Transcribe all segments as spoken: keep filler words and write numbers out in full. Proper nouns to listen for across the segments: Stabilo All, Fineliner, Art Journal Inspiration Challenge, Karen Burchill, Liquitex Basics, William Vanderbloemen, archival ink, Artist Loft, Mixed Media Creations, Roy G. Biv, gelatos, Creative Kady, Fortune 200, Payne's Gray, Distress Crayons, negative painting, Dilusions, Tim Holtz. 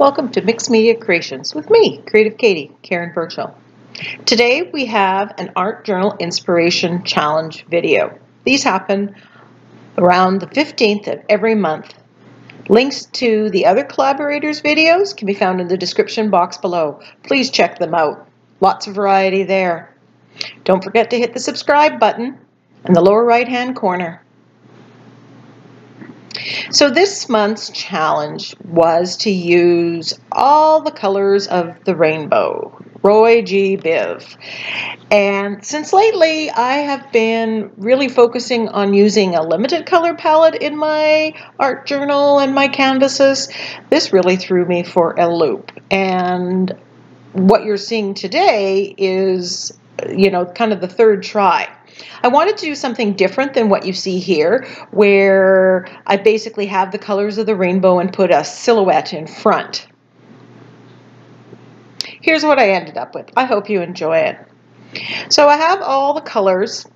Welcome to Mixed Media Creations with me, Creative Kady, Karen Burchill. Today we have an Art Journal Inspiration Challenge video. These happen around the fifteenth of every month. Links to the other collaborators' videos can be found in the description box below. Please check them out. Lots of variety there. Don't forget to hit the subscribe button in the lower right-hand corner. So this month's challenge was to use all the colors of the rainbow, Roy G. Biv. And since lately I have been really focusing on using a limited color palette in my art journal and my canvases, this really threw me for a loop. And what you're seeing today is, you know, kind of the third try. I wanted to do something different than what you see here, where I basically have the colors of the rainbow and put a silhouette in front. Here's what I ended up with. I hope you enjoy it. So I have all the colors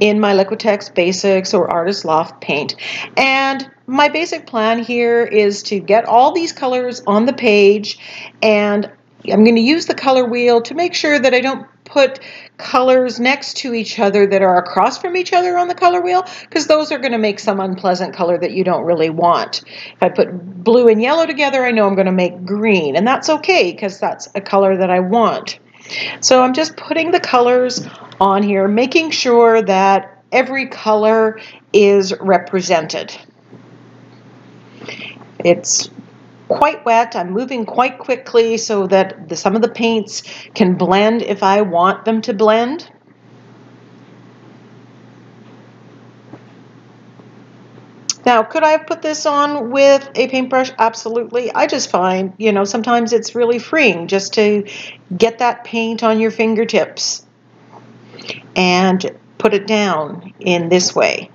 in my Liquitex Basics or Artist Loft paint, and my basic plan here is to get all these colors on the page, and I'm going to use the color wheel to make sure that I don't put colors next to each other that are across from each other on the color wheel, because those are going to make some unpleasant color that you don't really want. If I put blue and yellow together, I know I'm going to make green, and that's okay because that's a color that I want. So I'm just putting the colors on here, making sure that every color is represented. It's quite wet. I'm moving quite quickly so that the, some of the paints can blend if I want them to blend. Now, could I have put this on with a paintbrush? Absolutely. I just find, you know, sometimes it's really freeing just to get that paint on your fingertips and put it down in this way.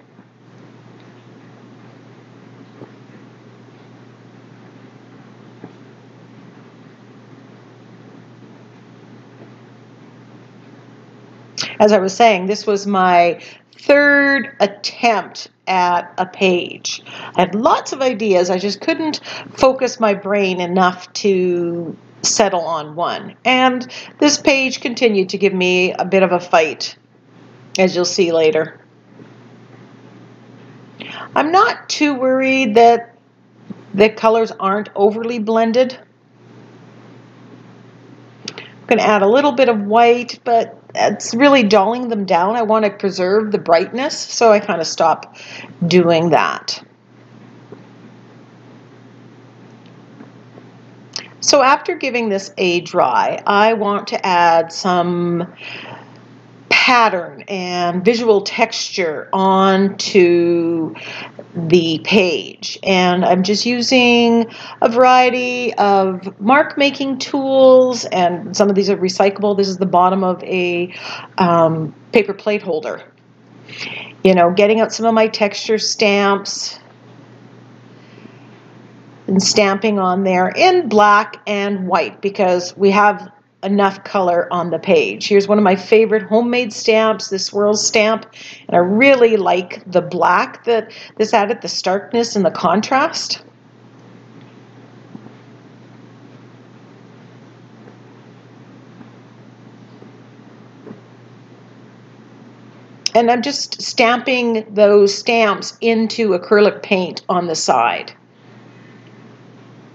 As I was saying, this was my third attempt at a page. I had lots of ideas. I just couldn't focus my brain enough to settle on one. And this page continued to give me a bit of a fight, as you'll see later. I'm not too worried that the colors aren't overly blended. I'm going to add a little bit of white, but it's really dulling them down. I want to preserve the brightness, so I kind of stop doing that. So after giving this a dry, I want to add some pattern and visual texture onto the page, and I'm just using a variety of mark making tools, and some of these are recyclable. This is the bottom of a um, paper plate holder. You know, getting out some of my texture stamps and stamping on there in black and white because we have enough color on the page. Here's one of my favorite homemade stamps, the swirl stamp, and I really like the black that this added, the starkness and the contrast. And I'm just stamping those stamps into acrylic paint on the side.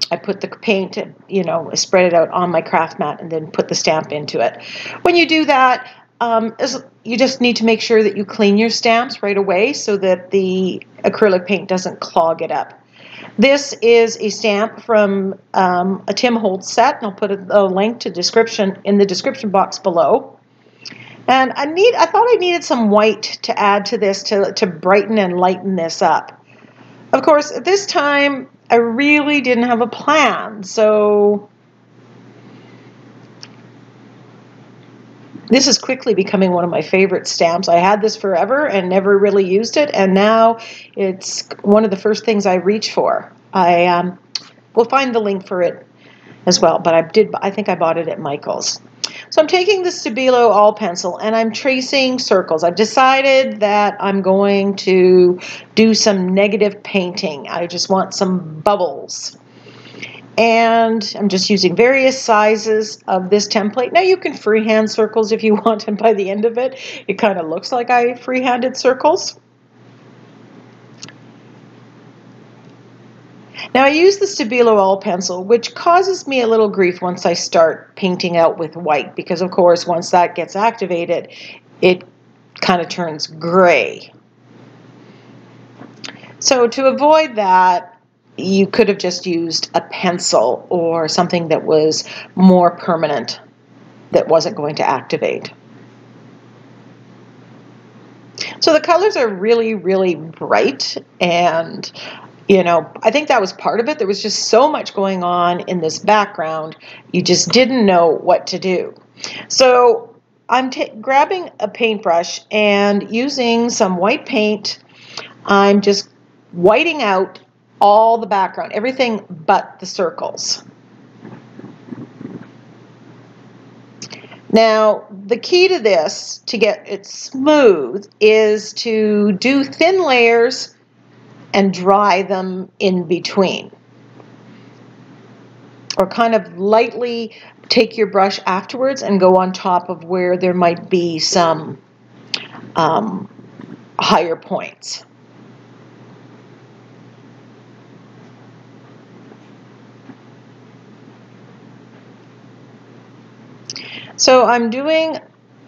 I put the paint, you know, spread it out on my craft mat and then put the stamp into it. When you do that, um, you just need to make sure that you clean your stamps right away so that the acrylic paint doesn't clog it up. This is a stamp from um, a Tim Holtz set, and I'll put a, a link to description in the description box below. And I need, I thought I needed some white to add to this to, to brighten and lighten this up. Of course, at this time, I really didn't have a plan, so this is quickly becoming one of my favorite stamps. I had this forever and never really used it, and now it's one of the first things I reach for. I um, will find the link for it as well, but I did. I think I bought it at Michael's. So I'm taking the Stabilo All pencil and I'm tracing circles. I've decided that I'm going to do some negative painting. I just want some bubbles. And I'm just using various sizes of this template. Now you can freehand circles if you want, and by the end of it, it kind of looks like I freehanded circles. Now I use the Stabilo All pencil, which causes me a little grief once I start painting out with white, because of course once that gets activated, it kind of turns gray. So to avoid that, you could have just used a pencil or something that was more permanent that wasn't going to activate. So the colors are really, really bright, and you know, I think that was part of it. There was just so much going on in this background, you just didn't know what to do. So I'm grabbing a paintbrush and using some white paint, I'm just whiting out all the background, everything but the circles. Now, the key to this, to get it smooth, is to do thin layers and dry them in between. Or kind of lightly take your brush afterwards and go on top of where there might be some um, higher points. So I'm doing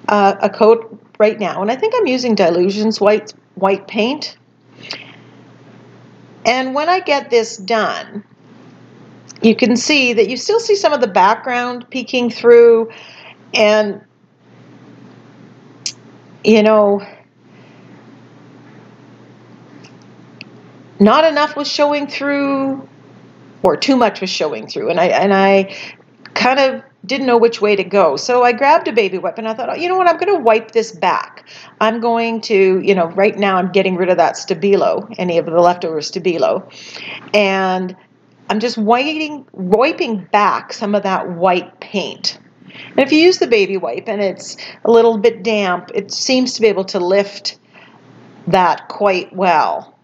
uh, a coat right now, and I think I'm using Dilusions white, white paint. And when I get this done, you can see that you still see some of the background peeking through, and you know, not enough was showing through, or too much was showing through, and I, and I kind of didn't know which way to go. So I grabbed a baby wipe and I thought, oh, you know what, I'm going to wipe this back. I'm going to, you know, right now I'm getting rid of that Stabilo, any of the leftover Stabilo, and I'm just wiping, wiping back some of that white paint. And if you use the baby wipe and it's a little bit damp, it seems to be able to lift that quite well.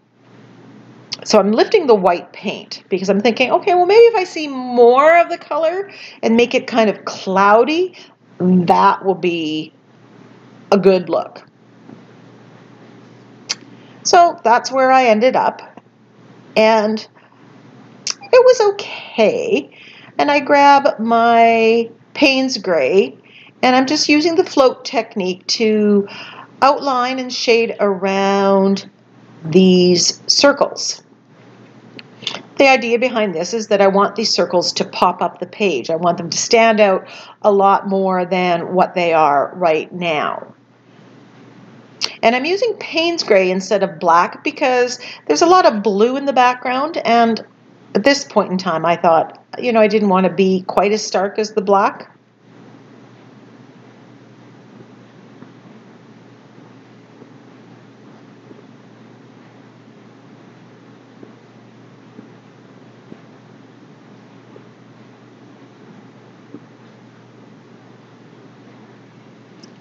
So I'm lifting the white paint because I'm thinking, okay, well, maybe if I see more of the color and make it kind of cloudy, that will be a good look. So that's where I ended up, and it was okay. And I grab my Payne's Gray, and I'm just using the float technique to outline and shade around these circles. The idea behind this is that I want these circles to pop up the page. I want them to stand out a lot more than what they are right now. And I'm using Payne's Gray instead of black because there's a lot of blue in the background, and at this point in time I thought, you know, I didn't want to be quite as stark as the black.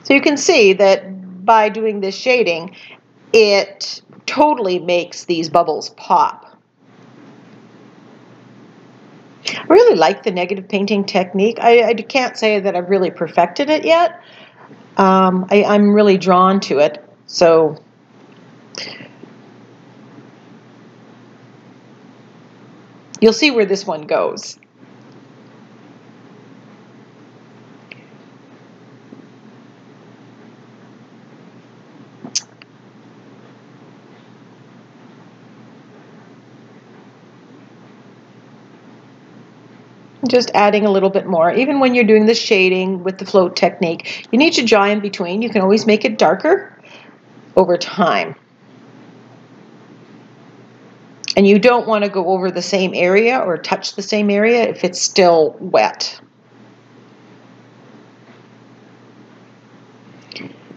So you can see that by doing this shading, it totally makes these bubbles pop. I really like the negative painting technique. I, I can't say that I've really perfected it yet. Um, I, I'm really drawn to it. So you'll see where this one goes. Just adding a little bit more. Even when you're doing the shading with the float technique, you need to draw in between. You can always make it darker over time. And you don't want to go over the same area or touch the same area if it's still wet.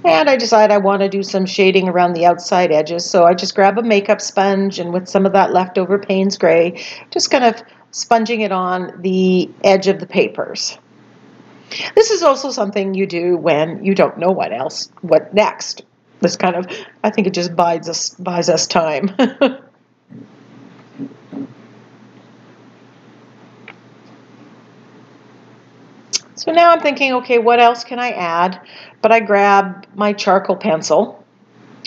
And I decide I want to do some shading around the outside edges, so I just grab a makeup sponge, and with some of that leftover Payne's Gray, just kind of sponging it on the edge of the papers. This is also something you do when you don't know what else, what next. This kind of, I think it just buys us, buys us time. So now I'm thinking, okay, what else can I add? But I grab my charcoal pencil,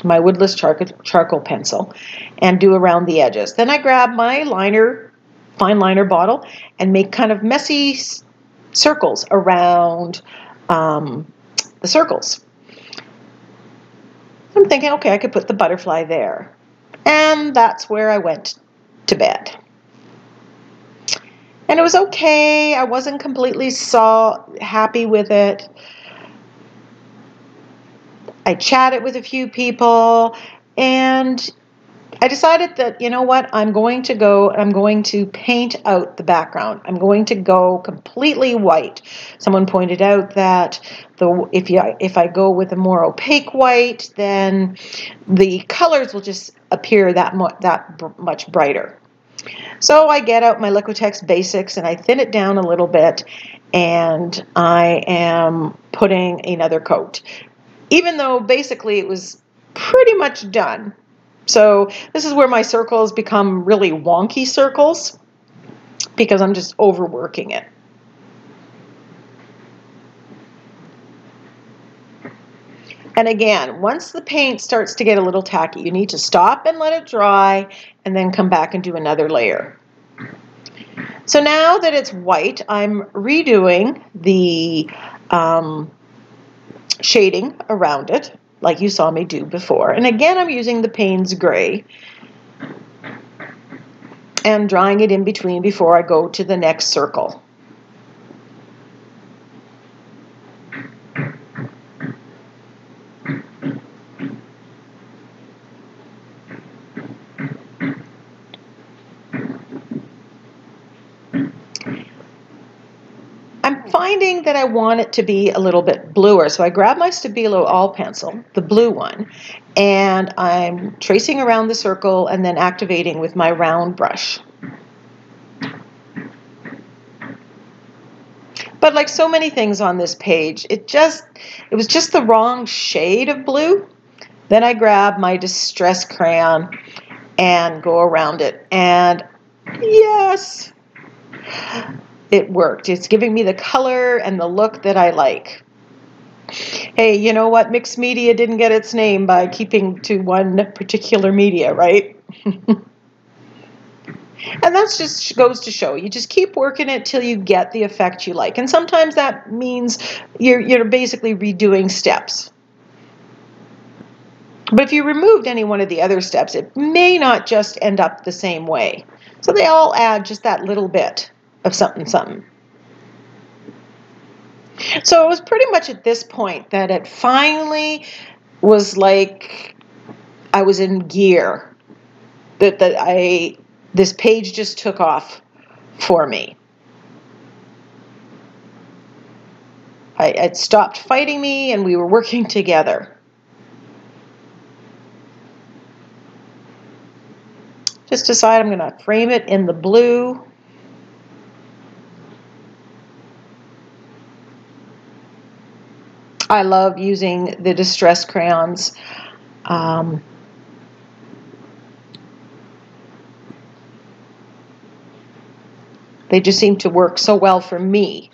my woodless charcoal pencil, and do around the edges. Then I grab my liner, fine liner bottle, and make kind of messy circles around um, the circles. I'm thinking, okay, I could put the butterfly there. And that's where I went to bed. And it was okay. I wasn't completely so happy with it. I chatted with a few people, and I decided that, you know what, I'm going to go and I'm going to paint out the background. I'm going to go completely white. Someone pointed out that the if you if I go with a more opaque white, then the colors will just appear that mu that b much brighter. So I get out my Liquitex Basics and I thin it down a little bit, and I am putting another coat. Even though basically it was pretty much done. So this is where my circles become really wonky circles because I'm just overworking it. And again, once the paint starts to get a little tacky, you need to stop and let it dry and then come back and do another layer. So now that it's white, I'm redoing the um, shading around it, like you saw me do before. And again, I'm using the Payne's Gray and drawing it in between before I go to the next circle. Finding that I want it to be a little bit bluer, so I grab my Stabilo All pencil, the blue one, and I'm tracing around the circle and then activating with my round brush. But like so many things on this page, it just it was just the wrong shade of blue. Then I grab my Distress Crayon and go around it, and yes, it worked. It's giving me the color and the look that I like. Hey, you know what? Mixed media didn't get its name by keeping to one particular media, right? And that just goes to show, you just keep working it till you get the effect you like. And sometimes that means you're, you're basically redoing steps. But if you removed any one of the other steps, it may not just end up the same way. So they all add just that little bit of something something. So it was pretty much at this point that it finally was like I was in gear, that that I this page just took off for me. I it stopped fighting me and we were working together. Just decide I'm going to frame it in the blue. I love using the Distress Crayons. Um, they just seem to work so well for me,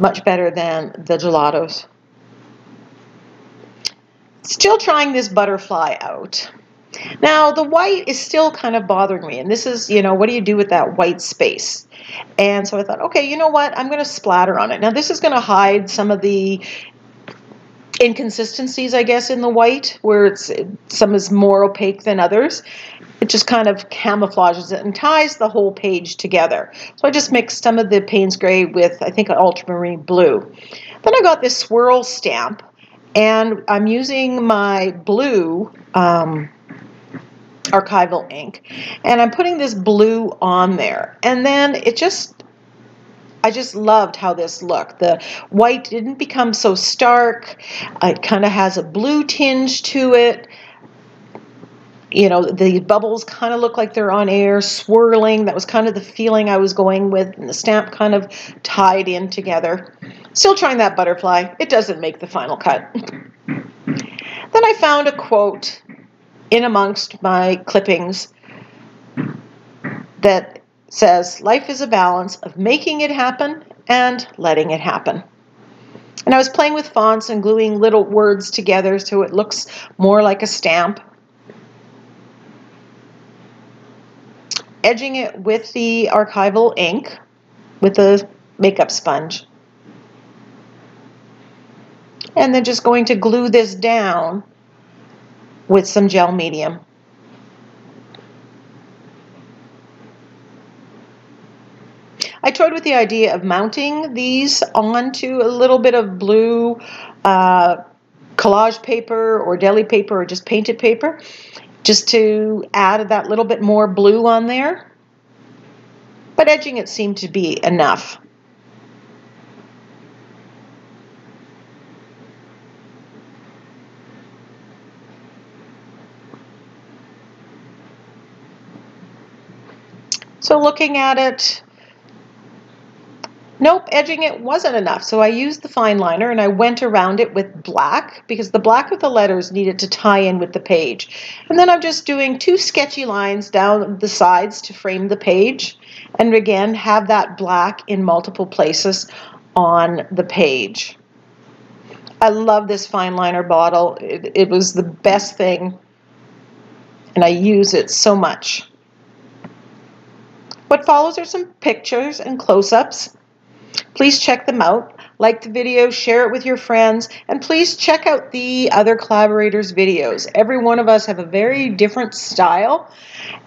much better than the gelatos. Still trying this butterfly out. Now, the white is still kind of bothering me, and this is, you know, what do you do with that white space? And so I thought, okay, you know what? I'm going to splatter on it. Now, this is going to hide some of the inconsistencies, I guess, in the white, where it's some is more opaque than others. It just kind of camouflages it and ties the whole page together. So I just mixed some of the Payne's Gray with, I think, an ultramarine blue. Then I got this swirl stamp, and I'm using my blue um, archival ink, and I'm putting this blue on there. And then it just I just loved how this looked. The white didn't become so stark. It kind of has a blue tinge to it. You know, the bubbles kind of look like they're on air, swirling. That was kind of the feeling I was going with, and the stamp kind of tied in together. Still trying that butterfly. It doesn't make the final cut. Then I found a quote in amongst my clippings that says, life is a balance of making it happen and letting it happen. And I was playing with fonts and gluing little words together so it looks more like a stamp. Edging it with the archival ink, with the makeup sponge. And then just going to glue this down with some gel medium. I toyed with the idea of mounting these onto a little bit of blue uh, collage paper or deli paper or just painted paper, just to add that little bit more blue on there. But edging it seemed to be enough. So looking at it, nope, edging it wasn't enough. So I used the fine liner and I went around it with black because the black of the letters needed to tie in with the page. And then I'm just doing two sketchy lines down the sides to frame the page, and again have that black in multiple places on the page. I love this fine liner bottle. It, it was the best thing and I use it so much. What follows are some pictures and close-ups. Please check them out. Like the video, share it with your friends, and please check out the other collaborators' videos. Every one of us have a very different style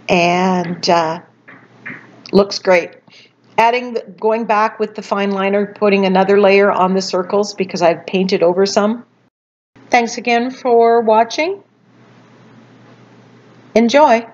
and uh, looks great. Adding, going back with the fine liner, putting another layer on the circles because I've painted over some. Thanks again for watching. Enjoy.